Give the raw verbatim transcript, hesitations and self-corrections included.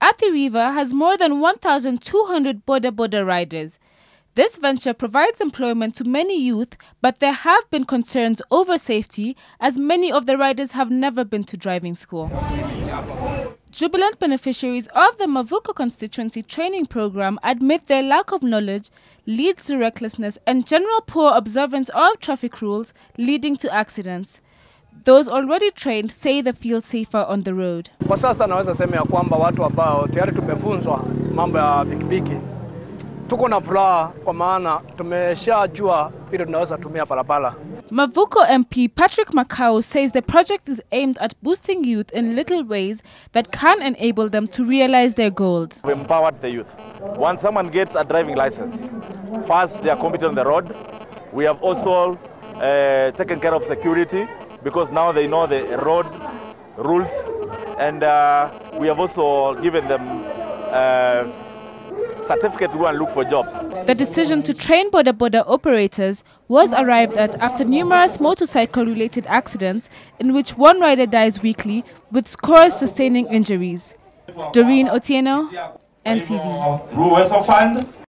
Athi River has more than one thousand two hundred boda-boda riders. This venture provides employment to many youth, but there have been concerns over safety as many of the riders have never been to driving school. Jubilant beneficiaries of the Mavoko constituency training program admit their lack of knowledge leads to recklessness and general poor observance of traffic rules, leading to accidents. Those already trained say they feel safer on the road. Kwa sasa naweza sema ya kwamba watu ambao tayari tumefunzwa mambo ya pikipiki tuko na furaha kwa maana tumeshajua vile tunaweza tumia barabara. Mavoko M P Patrick Macau says the project is aimed at boosting youth in little ways that can enable them to realize their goals. We empowered the youth. Once someone gets a driving license, first they are competent on the road. We have also uh, taken care of security because now they know the road rules, and uh, we have also given them uh, certificate to go and look for jobs. The decision to train boda-boda operators was arrived at after numerous motorcycle-related accidents in which one rider dies weekly, with scores sustaining injuries. Doreen Otieno, N T V.